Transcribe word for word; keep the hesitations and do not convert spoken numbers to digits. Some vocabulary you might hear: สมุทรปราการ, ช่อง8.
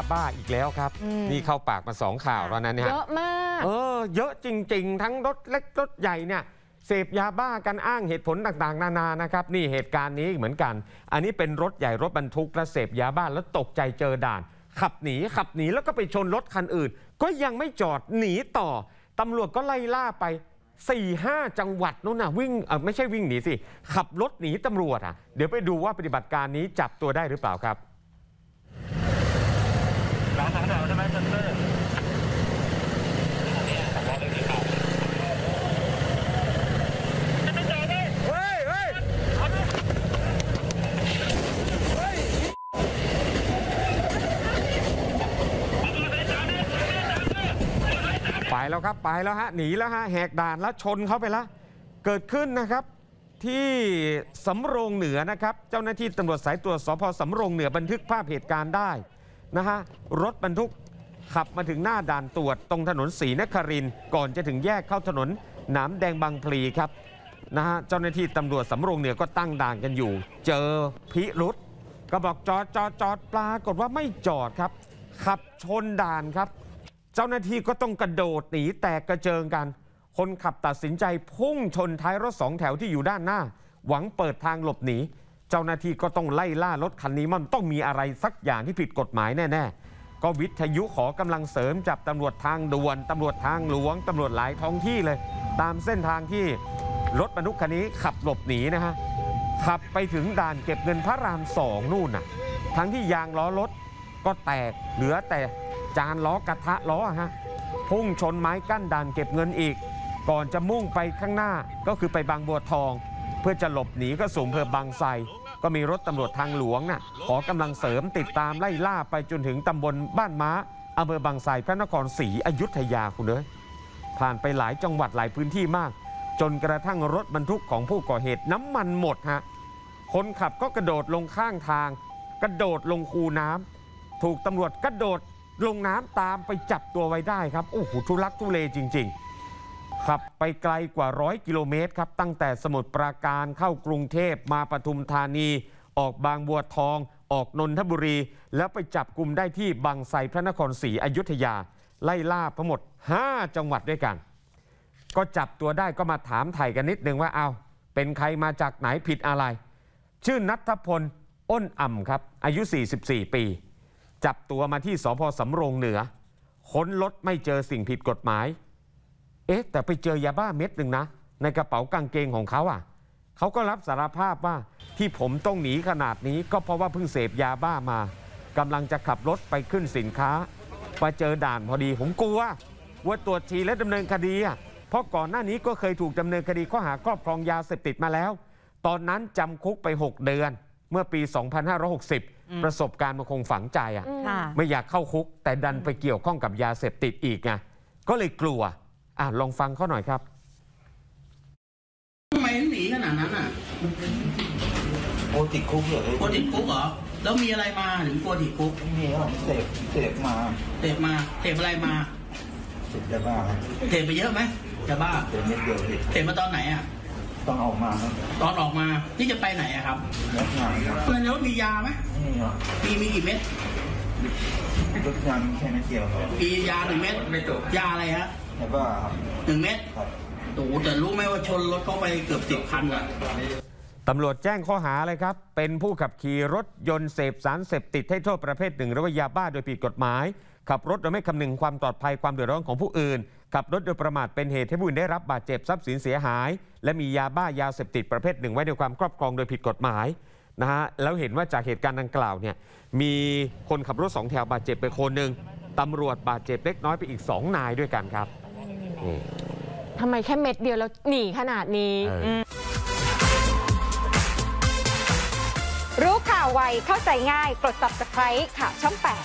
าบ้าอีกแล้วครับนี่เข้าปากมาสองข่าวแล้วนะเนี่ยเยอะมากเออเยอะจริงๆทั้งรถเล็กรถใหญ่เนี่ยเสพยาบ้ากันอ้างเหตุผลต่างๆนานานะครับนี่เหตุการณ์นี้เหมือนกันอันนี้เป็นรถใหญ่รถบรรทุกและเสพยาบ้าแล้วตกใจเจอด่านขับหนีขับหนีแล้วก็ไปชนรถคันอื่นก็ยังไม่จอดหนีต่อตำรวจก็ไล่ล่าไป สี่ห้า จังหวัดนู้นน่ะวิ่งไม่ใช่วิ่งหนีสิขับรถหนีตำรวจอ่ะเดี๋ยวไปดูว่าปฏิบัติการนี้จับตัวได้หรือเปล่าครับร้านอาหารใช่ไหมเซนเตอร์ไปแล้วครับไปแล้วฮะหนีแล้วฮะแหกด่านแล้วชนเข้าไปแล้วเกิดขึ้นนะครับที่สำโรงเหนือนะครับเจ้าหน้าที่ตำรวจสายตรวจสพสำโรงเหนือบันทึกภาพเหตุการณ์ได้นะฮะรถบรรทุกขับมาถึงหน้าด่านตรวจตรงถนนศรีนครินทร์ก่อนจะถึงแยกเข้าถนนหนามแดงบางพลีครับนะฮะเจ้าหน้าที่ตำรวจสำโรงเหนือก็ตั้งด่านกันอยู่เจอพิรุธก็บอกจอดจอดจอดปรากฏว่าไม่จอดครับขับชนด่านครับเจ้าหน้าที่ก็ต้องกระโดดหนีแตกกระเจิงกันคนขับตัดสินใจพุ่งชนท้ายรถสองแถวที่อยู่ด้านหน้าหวังเปิดทางหลบหนีเจ้าหน้าที่ก็ต้องไล่ล่ารถคันนี้มันต้องมีอะไรสักอย่างที่ผิดกฎหมายแน่ๆก็วิทยุขอกำลังเสริมจับตำรวจทางด่วนตำรวจทางหลวงตำรวจหลายท้องที่เลยตามเส้นทางที่รถบรรทุกคันนี้ขับหลบหนีนะฮะขับไปถึงด่านเก็บเงินพระรามสองนู่นน่ะทั้งที่ยางล้อรถก็แตกเหลือแต่จานล้อกระทะล้อฮะพุ่งชนไม้กั้นด่านเก็บเงินอีกก่อนจะมุ่งไปข้างหน้าก็คือไปบางบัวทองเพื่อจะหลบหนีก็สู่อำเภอบางไทรก็มีรถตำรวจทางหลวงน่ะขอกำลังเสริมติดตามไล่ล่าไปจนถึงตำบลบ้านม้าอำเภอบางไทรพระนครศรีอยุธยาคุณเอ๋ยผ่านไปหลายจังหวัดหลายพื้นที่มากจนกระทั่งรถบรรทุกของผู้ก่อเหตุน้ำมันหมดฮะคนขับก็กระโดดลงข้างทางกระโดดลงคูน้ำถูกตำรวจกระโดดลงน้ำตามไปจับตัวไว้ได้ครับโอ้โหทุลักทุเลจริงๆขับไปไกลกว่าร้อยกิโลเมตรครับตั้งแต่สมุทรปราการเข้ากรุงเทพมาปทุมธานีออกบางบัวทองออกนนทบุรีแล้วไปจับกลุ่มได้ที่บางไทรพระนครศรีอยุธยาไล่ล่าทั้งหมดห้าจังหวัดด้วยกันก็จับตัวได้ก็มาถามไถ่กันนิดนึงว่าเอาเป็นใครมาจากไหนผิดอะไรชื่อณัฐพลอ้นอ่ำครับอายุสี่สิบสี่ปีจับตัวมาที่สพสำโรงเหนือค้นรถไม่เจอสิ่งผิดกฎหมายเอ๊ะแต่ไปเจอยาบ้าเม็ดหนึ่งนะในกระเป๋ากางเกงของเขาอ่ะเขาก็รับสารภาพว่าที่ผมต้องหนีขนาดนี้ก็เพราะว่าเพิ่งเสพยาบ้ามากำลังจะขับรถไปขึ้นสินค้าไปเจอด่านพอดีผมกลัวว่าตรวจทีและดำเนินคดีอ่ะเพราะก่อนหน้านี้ก็เคยถูกดำเนินคดีข้อหาครอบครองยาเสพติดมาแล้วตอนนั้นจำคุกไปหกเดือนเมื่อปี สองพันห้าร้อยหกสิบประสบการณ์มันคงฝังใจอ่ะไม่อยากเข้าคุกแต่ดันไปเกี่ยวข้องกับยาเสพติดอีกไงก็เลยกลัวอ่ะลองฟังเขาหน่อยครับทำไมหนีขนาดนั้นอ่ะโอติดคุกเหรอโอติดคุกเหรอแล้วมีอะไรมาถึงโอติดคุกมีของเสพเสพมาเสพมาเสพอะไรมาเสพยาบ้าเสพไปเยอะไหมยาบ้าเสพนิดเดียวเสพมาตอนไหนอ่ะตอนออกมาตอนออกมานี่จะไปไหนอะครับรถงานครับแล้วมียาไหมมีครับมีมีกี่เม็ดรถงานแค่นิดเดียวครับมียาหนึ่งเม็ดไม่จบยาอะไรฮะยาบ้าครับหนึ่งเม็ดครับโอ้แต่รู้ไหมว่าชนรถเข้าไปเกือบสิบคันอะตำรวจแจ้งข้อหาเลยครับเป็นผู้ขับขี่รถยนต์เสพสารเสพติดให้โทษประเภทหนึ่งหรือว่ายาบ้าโดยผิดกฎหมายขับรถโดยไม่คำนึงความปลอดภัยความเดือดร้อนของผู้อื่นขับรถโดยประมาทเป็นเหตุให้ผู้อื่นได้รับบาดเจ็บทรัพย์สินเสียหายและมียาบ้ายาเสพติดประเภทหนึ่งไว้ในความครอบครองโดยผิดกฎหมายนะฮะแล้วเห็นว่าจากเหตุการณ์ดังกล่าวเนี่ยมีคนขับรถสองแถวบาดเจ็บไปคนหนึ่งตำรวจบาดเจ็บเล็กน้อยไปอีกสองนายด้วยกันครับทำไมแค่เม็ดเดียวแล้วหนีขนาดนี้รู้ข่าวไวเข้าใจง่ายกด ซับสไครบ์ ข่าวช่องแปด